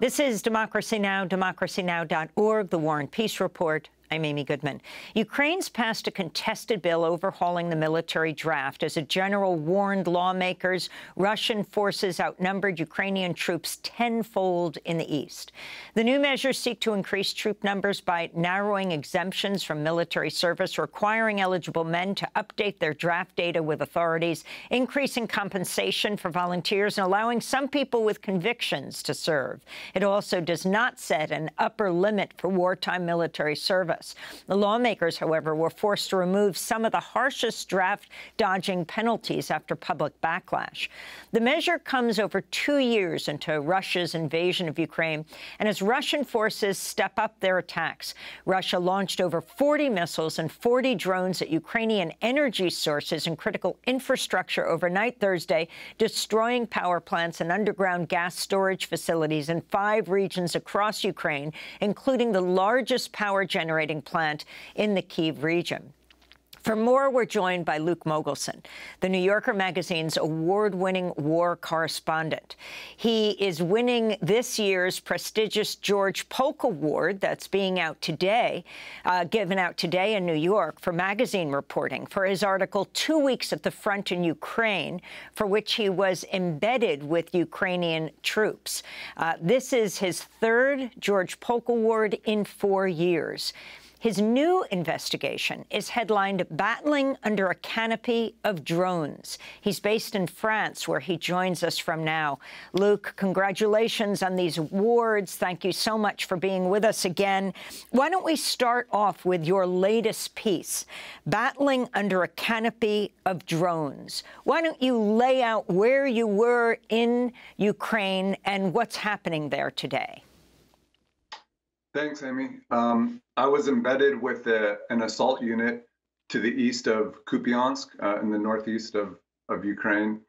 This is Democracy Now!, democracynow.org, The War and Peace Report. I'm Amy Goodman. Ukraine's passed a contested bill overhauling the military draft. As a general warned lawmakers, Russian forces outnumbered Ukrainian troops tenfold in the east. The new measures seek to increase troop numbers by narrowing exemptions from military service, requiring eligible men to update their draft data with authorities, increasing compensation for volunteers, and allowing some people with convictions to serve. It also does not set an upper limit for wartime military service. The lawmakers, however, were forced to remove some of the harshest draft-dodging penalties after public backlash. The measure comes over 2 years into Russia's invasion of Ukraine, and as Russian forces step up their attacks. Russia launched over 40 missiles and 40 drones at Ukrainian energy sources and critical infrastructure overnight Thursday, destroying power plants and underground gas storage facilities in 5 regions across Ukraine, including the largest power generator plant in the Kyiv region. For more, we're joined by Luke Mogelson, The New Yorker magazine's award-winning war correspondent. He is winning this year's prestigious George Polk Award that's being out today, given out today in New York for magazine reporting, for his article, 2 Weeks at the Front in Ukraine, for which he was embedded with Ukrainian troops. This is his 3rd George Polk Award in 4 years. His new investigation is headlined Battling Under a Canopy of Drones. He's based in France, where he joins us from now. Luke, congratulations on these awards. Thank you so much for being with us again. Why don't we start off with your latest piece, Battling Under a Canopy of Drones. Why don't you lay out where you were in Ukraine and what's happening there today? Thanks, Amy. I was embedded with an assault unit to the east of Kupiansk, in the northeast of Ukraine,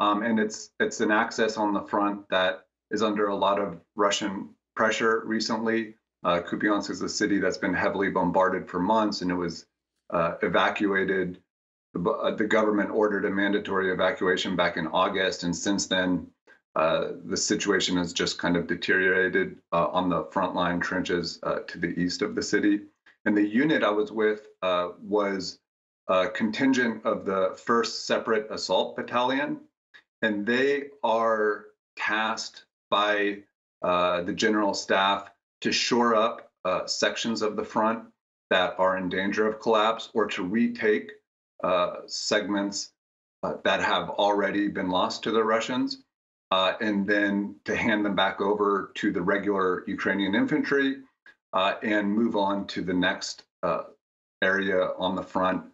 and it's an access on the front that is under a lot of Russian pressure recently. Kupiansk is a city that's been heavily bombarded for months, and it was evacuated. The government ordered a mandatory evacuation back in August, and since then, the situation has just kind of deteriorated on the frontline trenches to the east of the city. And the unit I was with was a contingent of the 1st Separate Assault Battalion, and they are tasked by the general staff to shore up sections of the front that are in danger of collapse, or to retake segments that have already been lost to the Russians. And then to hand them back over to the regular Ukrainian infantry and move on to the next area on the front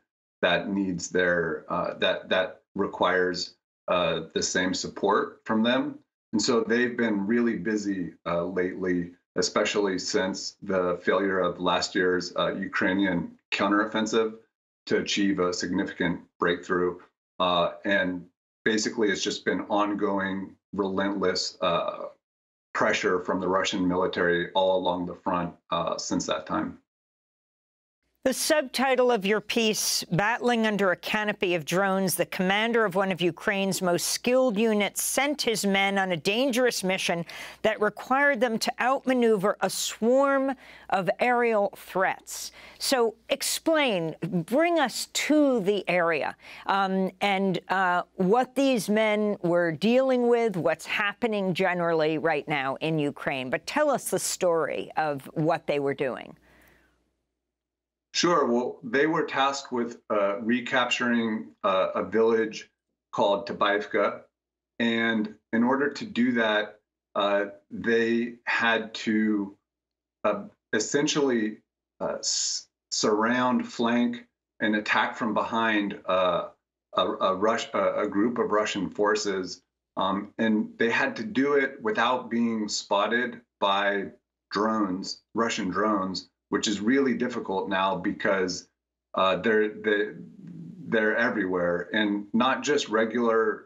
that needs their that requires the same support from them. And so they've been really busy lately, especially since the failure of last year's Ukrainian counteroffensive to achieve a significant breakthrough. And basically, it's just been ongoing, relentless pressure from the Russian military all along the front since that time. The subtitle of your piece, Battling Under a Canopy of Drones, the commander of one of Ukraine's most skilled units sent his men on a dangerous mission that required them to outmaneuver a swarm of aerial threats. So explain, bring us to the area and what these men were dealing with, what's happening generally right now in Ukraine. But tell us the story of what they were doing. Sure. Well, they were tasked with recapturing a village called Tabaivka, and in order to do that, they had to essentially surround, flank, and attack from behind a group of Russian forces, and they had to do it without being spotted by drones, Russian drones, which is really difficult now because they're everywhere, and not just regular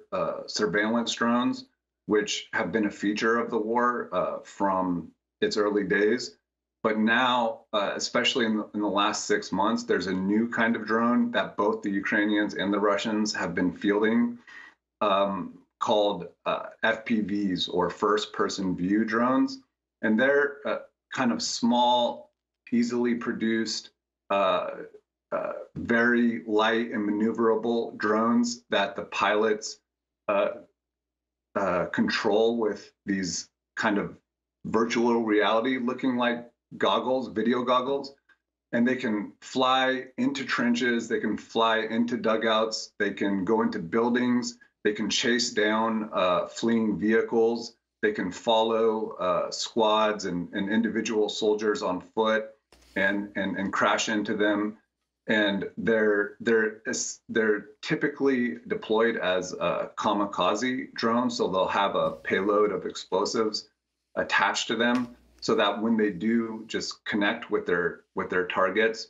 surveillance drones, which have been a feature of the war from its early days. But now, especially in the last 6 months, there's a new kind of drone that both the Ukrainians and the Russians have been fielding called FPVs, or first-person view drones. And they're kind of small, easily produced, very light and maneuverable drones that the pilots control with these kind of virtual reality looking like goggles, video goggles. And they can fly into trenches, they can fly into dugouts, they can go into buildings, they can chase down fleeing vehicles, they can follow squads and individual soldiers on foot and crash into them. And they're typically deployed as kamikaze drones, so they'll have a payload of explosives attached to them, so that when they do just connect with their targets,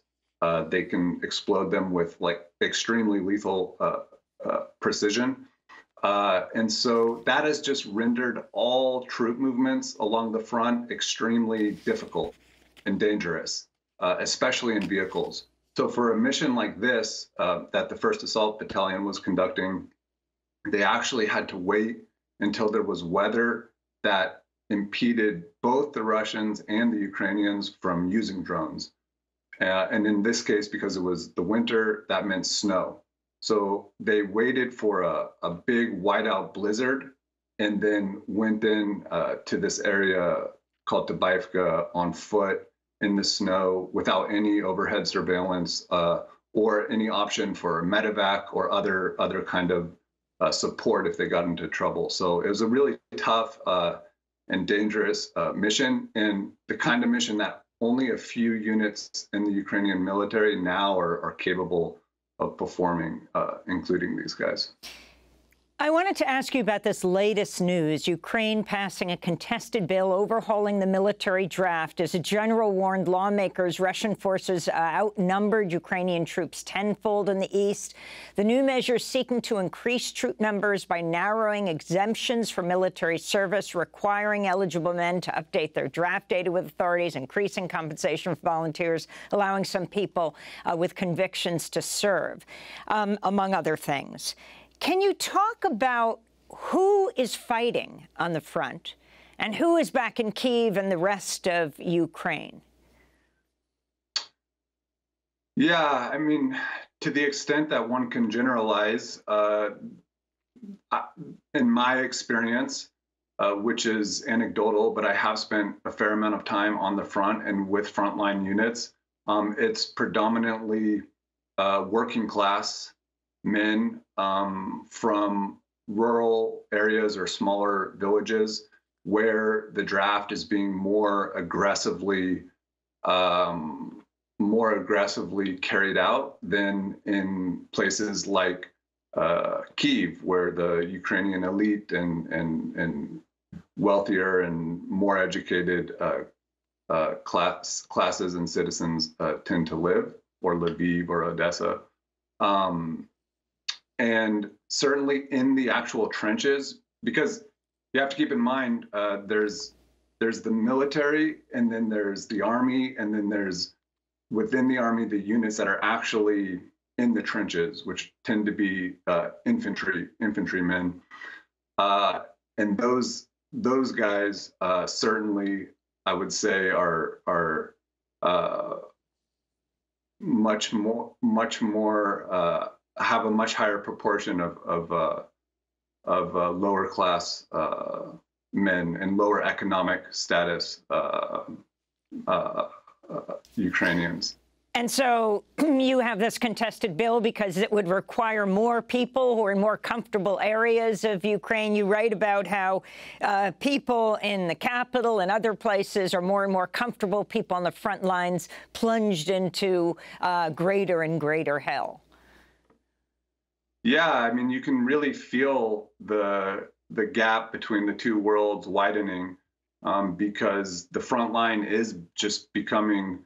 they can explode them with like extremely lethal precision. And so that has just rendered all troop movements along the front extremely difficult and dangerous, especially in vehicles. So for a mission like this that the 1st Assault Battalion was conducting, they actually had to wait until there was weather that impeded both the Russians and the Ukrainians from using drones. And in this case, because it was the winter, that meant snow. So they waited for a big whiteout blizzard and then went in to this area called Tabaivka on foot in the snow without any overhead surveillance or any option for medevac or other kind of support if they got into trouble. So it was a really tough and dangerous mission, and the kind of mission that only a few units in the Ukrainian military now are capable of performing, including these guys. I wanted to ask you about this latest news, Ukraine passing a contested bill overhauling the military draft. As a general warned lawmakers, Russian forces outnumbered Ukrainian troops tenfold in the east. The new measure seeking to increase troop numbers by narrowing exemptions for military service, requiring eligible men to update their draft data with authorities, increasing compensation for volunteers, allowing some people with convictions to serve, among other things. Can you talk about who is fighting on the front and who is back in Kyiv and the rest of Ukraine? Yeah, I mean, to the extent that one can generalize, in my experience, which is anecdotal, but I have spent a fair amount of time on the front and with frontline units, it's predominantly working class men from rural areas or smaller villages where the draft is being more aggressively carried out than in places like Kyiv, where the Ukrainian elite and wealthier and more educated classes and citizens tend to live, or Lviv or Odessa. And certainly in the actual trenches, because you have to keep in mind there's the military, and then there's the army, and then there's within the army the units that are actually in the trenches, which tend to be infantrymen, and those guys certainly I would say are much more. Have a much higher proportion of lower class men and lower economic status Ukrainians. And so you have this contested bill because it would require more people who are in more comfortable areas of Ukraine. You write about how people in the capital and other places are more and more comfortable, people on the front lines plunged into greater and greater hell. Yeah, I mean, you can really feel the gap between the two worlds widening because the front line is just becoming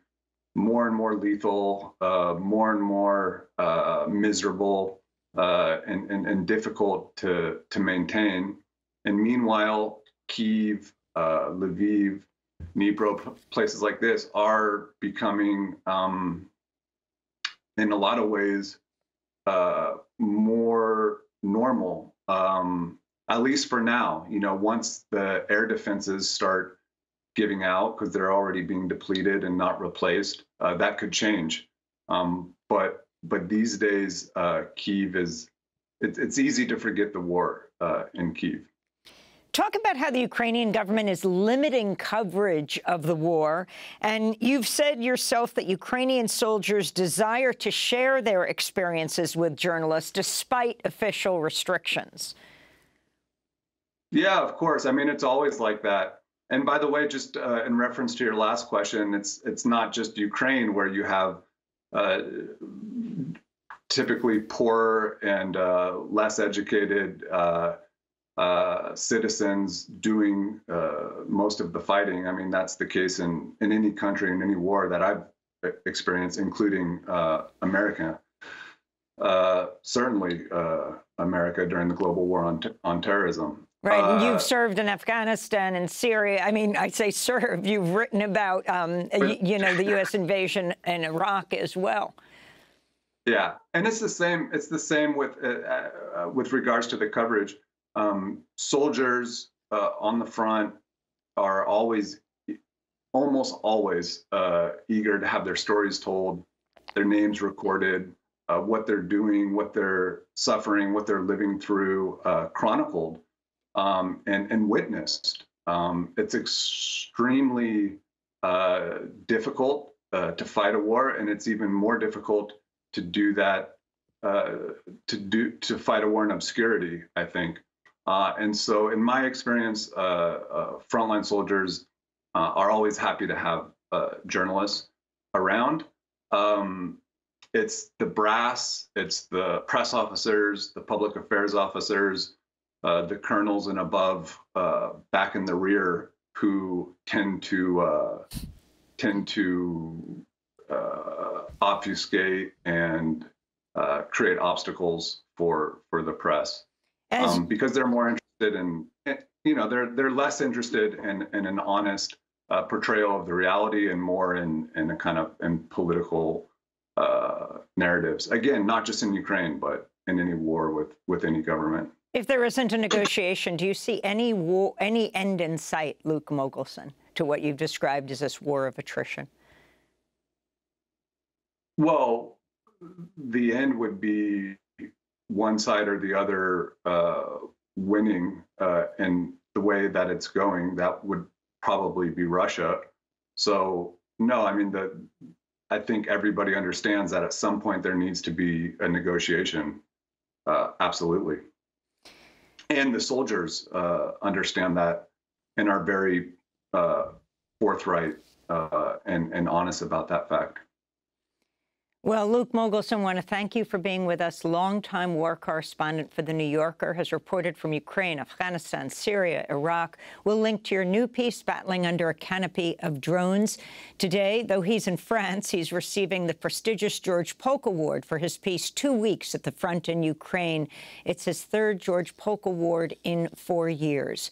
more and more lethal, more and more miserable, and difficult to maintain. And meanwhile, Kyiv, Lviv, Dnipro, places like this are becoming, in a lot of ways, more normal, at least for now. You know, once the air defenses start giving out because they're already being depleted and not replaced. That could change. But these days, Kyiv is, it's easy to forget the war in Kyiv. Talk about how the Ukrainian government is limiting coverage of the war. And you've said yourself that Ukrainian soldiers desire to share their experiences with journalists despite official restrictions. Yeah, of course. I mean, it's always like that. And by the way, just in reference to your last question, it's not just Ukraine where you have typically poor and less educated citizens doing most of the fighting. I mean, that's the case in any country, in any war that I've experienced, including America. Certainly America during the global war on terrorism. Right. And you've served in Afghanistan and Syria. I mean, I say serve. You've written about, you know, the U.S. invasion in Iraq as well. Yeah. And it's the same. It's the same with regards to the coverage. Soldiers on the front are always, almost always, eager to have their stories told, their names recorded, what they're doing, what they're suffering, what they're living through, chronicled and witnessed. It's extremely difficult to fight a war, and it's even more difficult to do that to fight a war in obscurity, I think. And so in my experience, frontline soldiers are always happy to have journalists around. It's the brass, it's the press officers, the public affairs officers, the colonels and above back in the rear who tend to obfuscate and create obstacles for the press. Because they're more interested in, you know, they're less interested in an honest portrayal of the reality and more in a kind of political narratives. Again, not just in Ukraine, but in any war with any government. If there isn't a negotiation, do you see any end in sight, Luke Mogelson, to what you've described as this war of attrition? Well, the end would be one side or the other winning, and the way that it's going, that would probably be Russia. So no, I mean, I think everybody understands that at some point there needs to be a negotiation, absolutely. And the soldiers understand that and are very forthright and honest about that fact. Well, Luke Mogelson, I want to thank you for being with us. Longtime war correspondent for The New Yorker, has reported from Ukraine, Afghanistan, Syria, Iraq. We'll link to your new piece, Battling Under a Canopy of Drones. Today, though he's in France, he's receiving the prestigious George Polk Award for his piece, 2 Weeks at the Front in Ukraine. It's his third George Polk Award in 4 years.